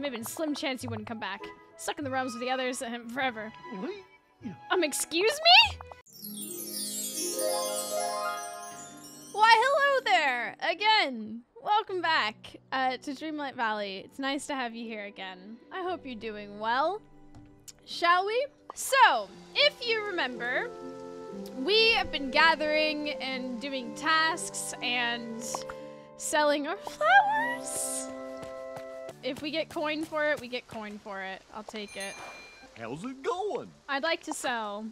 Maybe a slim chance you wouldn't come back. Stuck in the realms with the others forever. Excuse me? Why, hello there! Again! Welcome back to Dreamlight Valley. It's nice to have you here again. I hope you're doing well. Shall we? So, if you remember, we have been gathering and doing tasks and selling our flowers. If we get coin for it, we get coin for it. I'll take it. How's it going? I'd like to sell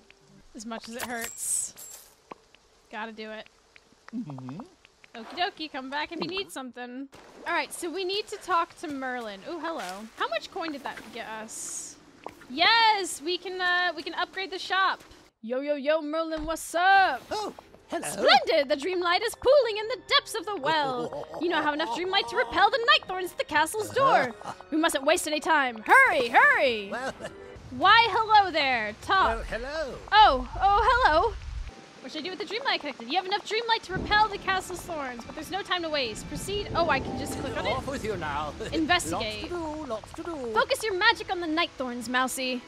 as much as it hurts. Gotta do it. Mm-hmm. Okie dokie, come back if you need something. All right, so we need to talk to Merlin. Oh, hello. How much coin did that get us? Yes, we can upgrade the shop. Yo, yo, yo, Merlin, what's up? Oh, hello. Splendid! The dreamlight is pooling in the depths of the well. You now have enough dreamlight to repel the night thorns at the castle's door. We mustn't waste any time. Hurry, hurry! Well, why, hello there. Talk. Well, hello. Oh, hello. What should I do with the dreamlight connected? You have enough dreamlight to repel the castle's thorns, but there's no time to waste. Proceed. Oh, I can just click on it. Off with you now. Investigate. Lots to do. Focus your magic on the night thorns, Mousie.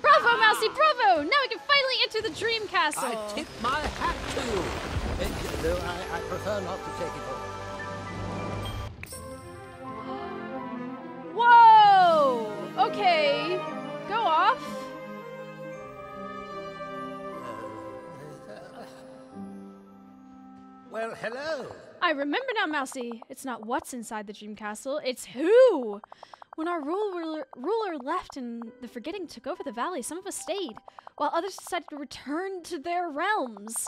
Bravo, Mousie, bravo! Now we can finally enter the dream castle. I tip my hat to you. Though I prefer not to take it off. Whoa! Okay. Go off. Well, hello. I remember now, Mousie. It's not what's inside the dream castle, it's who. When our ruler left and the forgetting took over the valley, some of us stayed, while others decided to return to their realms.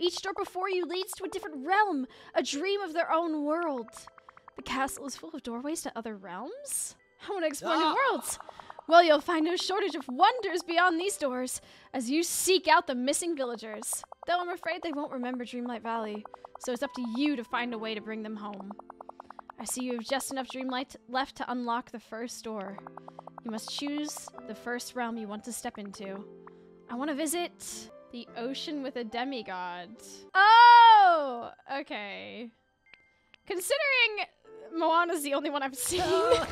Each door before you leads to a different realm, a dream of their own world. The castle is full of doorways to other realms? I want to explore new worlds. Well, you'll find no shortage of wonders beyond these doors as you seek out the missing villagers. Though I'm afraid they won't remember Dreamlight Valley, so it's up to you to find a way to bring them home. I see you have just enough dreamlight left to unlock the first door. You must choose the first realm you want to step into. I want to visit the ocean with a demigod. Oh, okay. Considering Moana's the only one I've seen. You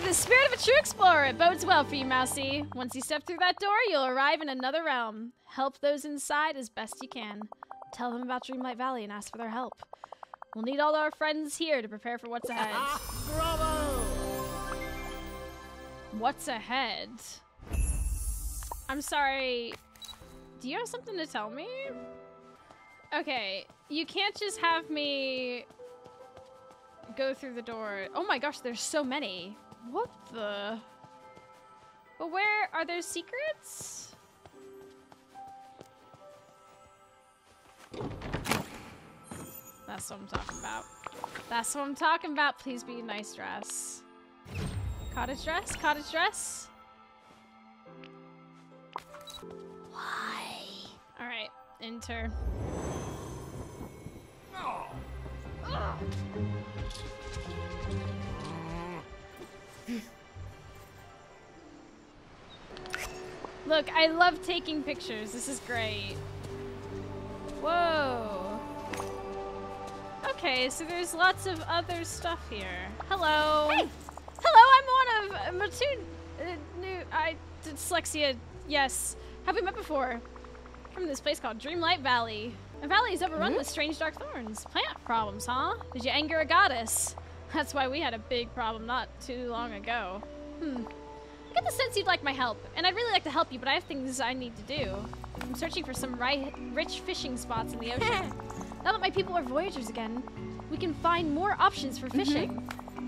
have the spirit of a true explorer. It bodes well for you, Mousie. Once you step through that door, you'll arrive in another realm. Help those inside as best you can. Tell them about Dreamlight Valley and ask for their help. We'll need all our friends here to prepare for what's ahead. Bravo! What's ahead? I'm sorry. Do you have something to tell me? Okay, you can't just have me go through the door. Oh my gosh, there's so many. What the? But where are there secrets? That's what I'm talking about. That's what I'm talking about. Please be a nice dress. Cottage dress? Cottage dress? Why? Alright, enter. Oh. Oh. Look, I love taking pictures. This is great. Whoa. Okay, so there's lots of other stuff here. Hello. Hey! Hello, I'm one of Matun. Dyslexia, yes. Have we met before? From this place called Dreamlight Valley. The valley is overrun with strange dark thorns. Plant problems, huh? Did you anger a goddess? That's why we had a big problem not too long ago. I get the sense you'd like my help, and I'd really like to help you, but I have things I need to do. I'm searching for some rich fishing spots in the ocean. Now that my people are voyagers again, we can find more options for fishing.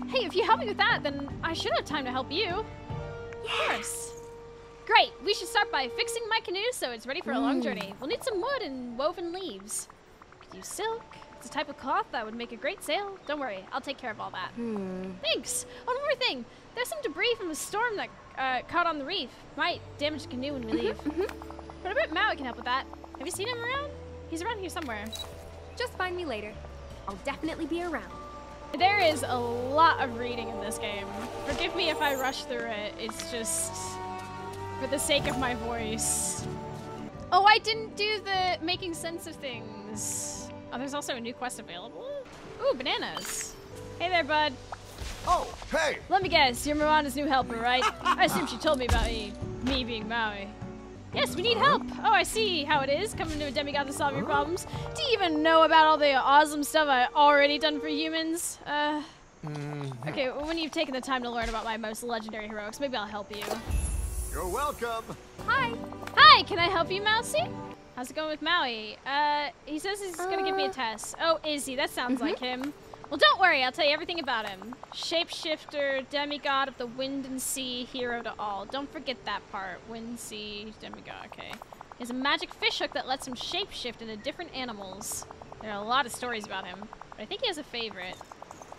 Hey, if you help me with that, then I should have time to help you. Yes. Great, we should start by fixing my canoe so it's ready for a long journey. We'll need some wood and woven leaves. Could use silk. It's a type of cloth that would make a great sail. Don't worry, I'll take care of all that. Thanks. Oh, one more thing. There's some debris from a storm that caught on the reef. Might damage the canoe when we leave. But I bet Maui can help with that. Have you seen him around? He's around here somewhere. Just find me later. I'll definitely be around. There is a lot of reading in this game. Forgive me if I rush through it. It's just for the sake of my voice. Oh, I didn't do the making sense of things. Oh, there's also a new quest available. Ooh, bananas. Hey there, bud. Oh, hey! Let me guess, you're Moana's new helper, right? I assume she told me about me being Maui. Yes, we need help! Oh, I see how it is, coming to a demigod to solve your problems. Do you even know about all the awesome stuff I've already done for humans? Okay, well, when you've taken the time to learn about my most legendary heroics, maybe I'll help you. You're welcome! Hi! Hi, can I help you, Mousie? How's it going with Maui? He says he's gonna give me a test. Oh, is he? That sounds like him. Well, don't worry, I'll tell you everything about him. Shapeshifter, demigod of the wind and sea, hero to all. Don't forget that part. Wind, sea, demigod, okay. He has a magic fish hook that lets him shapeshift into different animals. There are a lot of stories about him, but I think he has a favorite.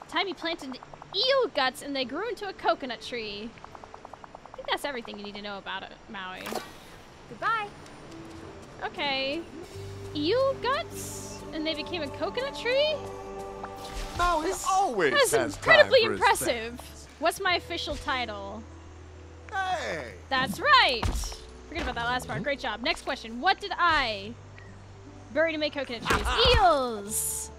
The time he planted eel guts and they grew into a coconut tree. I think that's everything you need to know about it, Maui. Goodbye. Okay. Eel guts? And they became a coconut tree? Maui always has time for his thing. That's incredibly impressive. What's my official title? Hey! That's right! Forget about that last part. Great job. Next question. What did I bury to make coconut trees? Eels!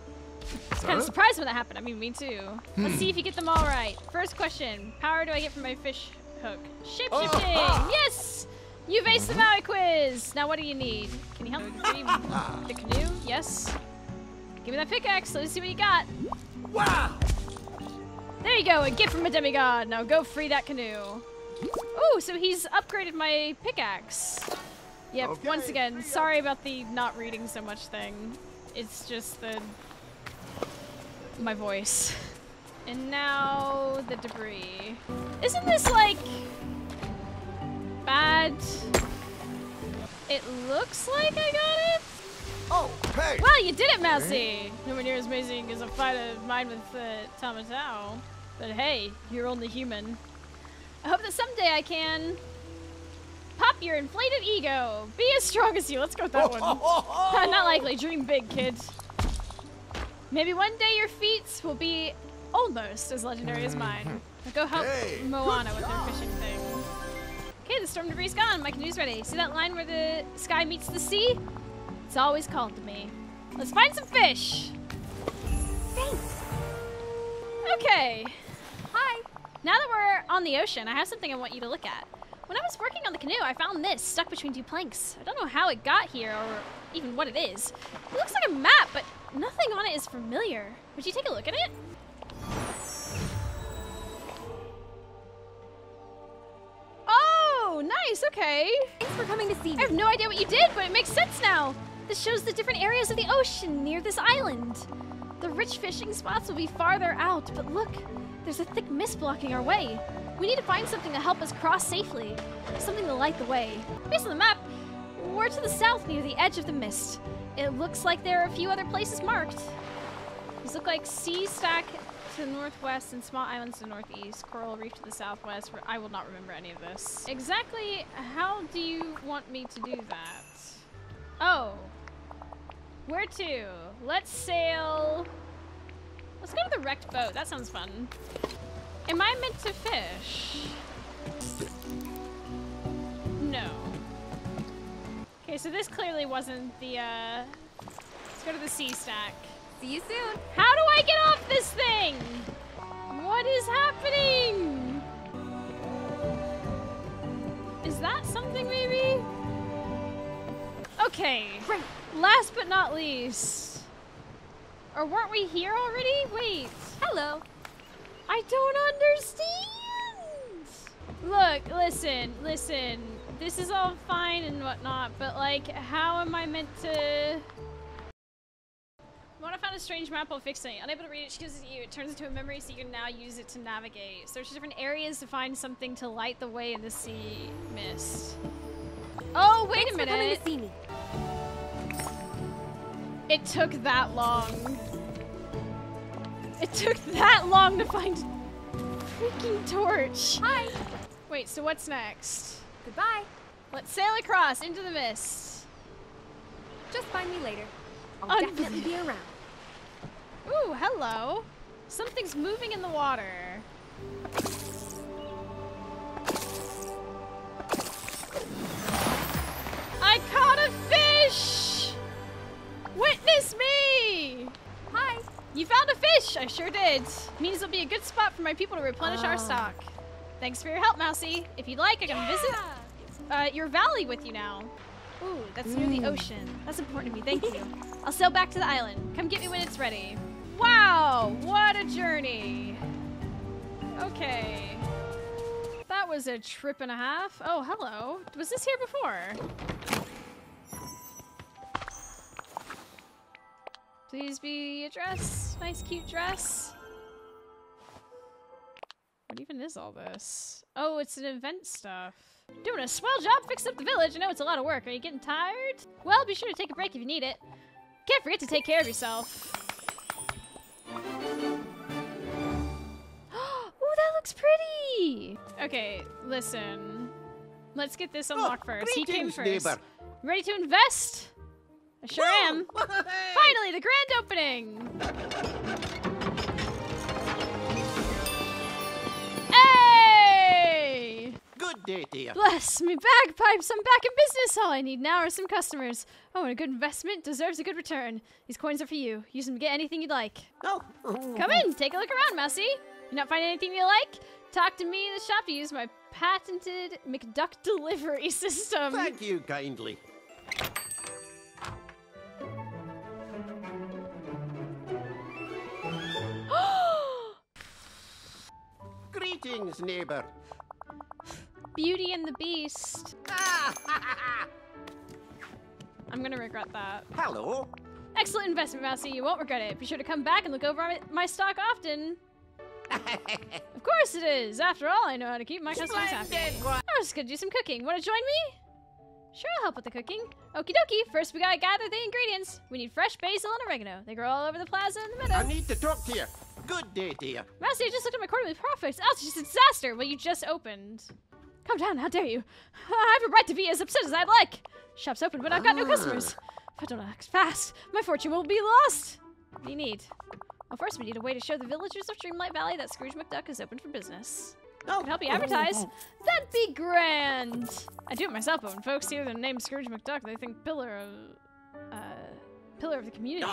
I was kind of surprised when that happened. I mean, me too. Let's see if you get them all right. First question. Power do I get from my fish hook? Shapeshifting! Yes! You've aced the Maui quiz! Now what do you need? Can you help me retrieve the canoe? Yes. Give me that pickaxe, let me see what you got. Wow! There you go, a gift from a demigod. Now go free that canoe. Ooh, so he's upgraded my pickaxe. Yep, okay, once again, sorry about the not reading so much thing. It's just my voice. And now the debris. Isn't this like bad? It looks like I got it? Oh, hey! Well, you did it, Mousie! Nowhere near as amazing as a fight of mine with Tama Tau. But hey, you're only human. I hope that someday I can pop your inflated ego. Be as strong as you. Let's go with that one. Not likely. Dream big, kid. Maybe one day your feats will be almost as legendary as mine. I'll go help Moana with her fishing thing. Okay, the storm debris is gone. My canoe's ready. See that line where the sky meets the sea? It's always called to me. Let's find some fish! Thanks! Okay. Hi! Now that we're on the ocean, I have something I want you to look at. When I was working on the canoe, I found this, stuck between two planks. I don't know how it got here, or even what it is. It looks like a map, but nothing on it is familiar. Would you take a look at it? Oh, nice, okay. Thanks for coming to see me. I have no idea what you did, but it makes sense now. This shows the different areas of the ocean near this island. The rich fishing spots will be farther out, but look, there's a thick mist blocking our way. We need to find something to help us cross safely, something to light the way. Based on the map, we're to the south near the edge of the mist. It looks like there are a few other places marked. These look like sea stack to the northwest and small islands to the northeast, coral reef to the southwest. I will not remember any of this. Exactly how do you want me to do that? Oh. Where to? Let's sail. Let's go to the wrecked boat. That sounds fun. Am I meant to fish? No. Okay, so this clearly wasn't the, let's go to the sea stack. See you soon. How do I get off this thing? What is happening? Is that something maybe? Okay. Great. Last but not least. Or weren't we here already? Wait. Hello. I don't understand. Look, listen. This is all fine and whatnot, but like, how am I meant to? Mona found a strange map while fixing it. Unable to read it, she gives it to you. It turns into a memory so you can now use it to navigate. Search different areas to find something to light the way in the sea mist. Oh, wait a minute. Thanks for coming to see me. It took that long. It took that long to find a freaking torch. Hi. Wait, so what's next? Goodbye. Let's sail across into the mist. Just find me later. I'll definitely be around. Ooh, hello. Something's moving in the water. I caught a fish! Witness me! Hi. You found a fish! I sure did. It means it'll be a good spot for my people to replenish our stock. Thanks for your help, Mousie. If you'd like, I can visit your valley with you now. Ooh, that's near the ocean. That's important to me, thank you. I'll sail back to the island. Come get me when it's ready. Wow, what a journey. Okay. That was a trip and a half. Oh, hello. Was this here before? Please be a dress. Nice, cute dress. What even is all this? Oh, it's an event stuff. Doing a swell job fixing up the village. I know it's a lot of work. Are you getting tired? Well, be sure to take a break if you need it. Can't forget to take care of yourself. Oh, that looks pretty. Okay, listen. Let's get this unlocked first. He came first. Neighbor. Ready to invest? I sure am. Finally, the grand opening. Hey! Good day, dear. Bless me, bagpipes. I'm back in business. All I need now are some customers. Oh, and a good investment deserves a good return. These coins are for you. Use them to get anything you'd like. Oh. Come in. Take a look around, Mousie. You not find anything you like? Talk to me in the shop. You use my patented McDuck delivery system. Thank you kindly. Greetings, neighbor. Beauty and the Beast. I'm gonna regret that. Hello. Excellent investment, Mousie. You won't regret it. Be sure to come back and look over my stock often. Of course it is. After all, I know how to keep my customers happy. I was just gonna do some cooking. Want to join me? Sure, I'll help with the cooking. Okie dokie. First, we gotta gather the ingredients. We need fresh basil and oregano. They grow all over the plaza and the meadow. I need to talk to you. Good day, dear. Mousie, I just looked at my quarterly profits. Oh, it's just a disaster. Well, you just opened. Come down. How dare you? I have a right to be as upset as I'd like. Shop's open, but I've got no customers. If I don't act fast, my fortune will be lost. What do you need? Well, first we need a way to show the villagers of Dreamlight Valley that Scrooge McDuck is open for business. Oh. I can help you advertise. That'd be grand. I do it myself, but when folks hear the name Scrooge McDuck, they think pillar of the community.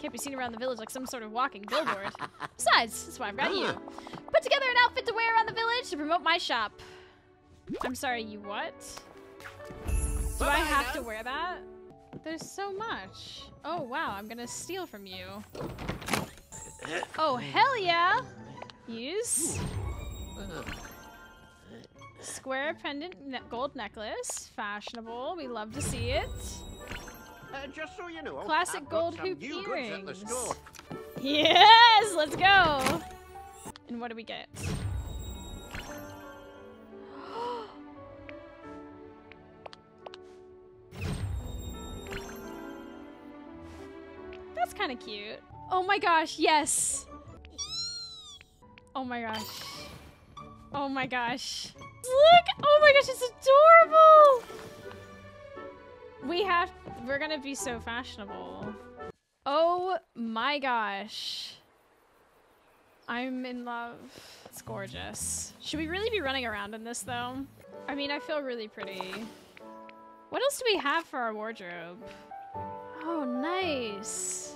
Can't be seen around the village like some sort of walking billboard. Besides, that's why I've got you. Put together an outfit to wear around the village to promote my shop. I'm sorry, you what? Do I have to wear that? There's so much. Oh, wow, I'm gonna steal from you. Oh, hell yeah! Use. Square pendant gold necklace. Fashionable, we love to see it. Just so you know, classic gold hoop earrings. Yes, let's go. And what do we get? That's kind of cute. Oh my gosh, yes. Oh my gosh. Oh my gosh. Look! Oh my gosh, it's adorable. We're gonna be so fashionable. Oh my gosh. I'm in love. It's gorgeous. Should we really be running around in this though? I mean, I feel really pretty. What else do we have for our wardrobe? Oh, nice.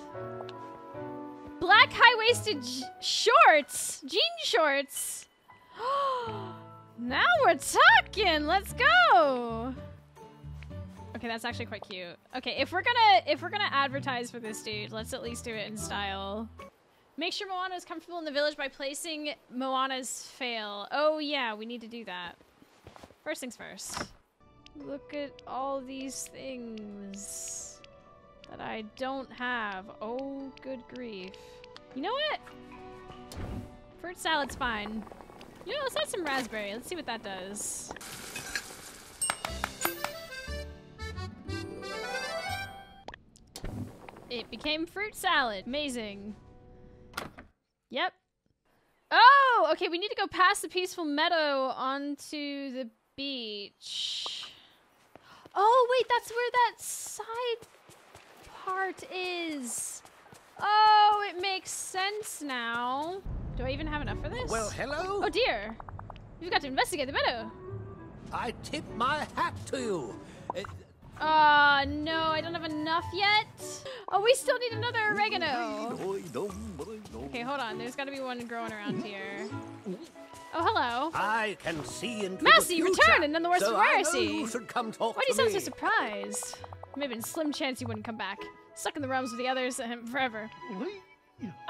Black high-waisted shorts, jean shorts. Now we're talking, let's go. Okay, that's actually quite cute. Okay, if we're gonna advertise for this dude, let's at least do it in style. Make sure Moana is comfortable in the village by placing Moana's fail. Oh yeah, we need to do that. First things first. Look at all these things that I don't have. Oh, good grief. You know what? Fruit salad's fine. You know, let's add some raspberry. Let's see what that does. It became fruit salad. Amazing. Yep. Oh, okay, we need to go past the peaceful meadow onto the beach. Oh, wait, that's where that side part is. Oh, it makes sense now. Do I even have enough for this? Well, hello. Oh, dear. You've got to investigate the meadow. I tip my hat to you. No, I don't have enough yet. Oh, we still need another oregano. Okay, hold on. There's got to be one growing around here. Oh, hello. I can see into Mousie, return, and none the worse for heresy. Why do you sound so surprised? Maybe in slim chance you wouldn't come back. Stuck in the realms with the others forever.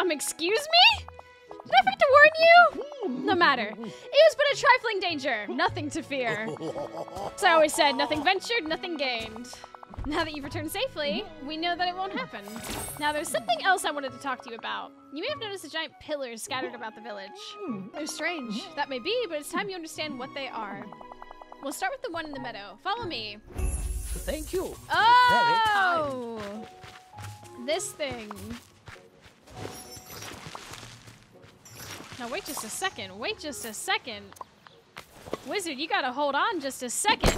Excuse me? Did I forget to warn you? No matter. It was but a trifling danger. Nothing to fear. So I always said, nothing ventured, nothing gained. Now that you've returned safely, we know that it won't happen. Now, there's something else I wanted to talk to you about. You may have noticed the giant pillars scattered about the village. They're strange. That may be, but it's time you understand what they are. We'll start with the one in the meadow. Follow me. Thank you. Oh! This thing. Now, wait just a second. Wait just a second. Wizard, you gotta hold on just a second.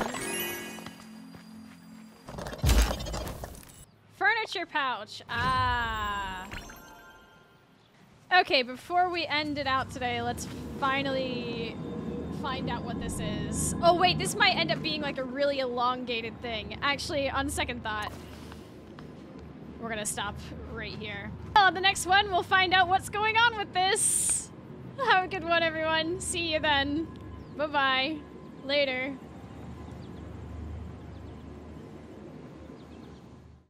Furniture pouch. Ah. Okay, before we end it out today, let's finally find out what this is. Oh, wait, this might end up being like a really elongated thing. Actually, on second thought, we're gonna stop right here. Well, the next one, we'll find out what's going on with this. Have a good one, everyone. See you then. Bye-bye. Later.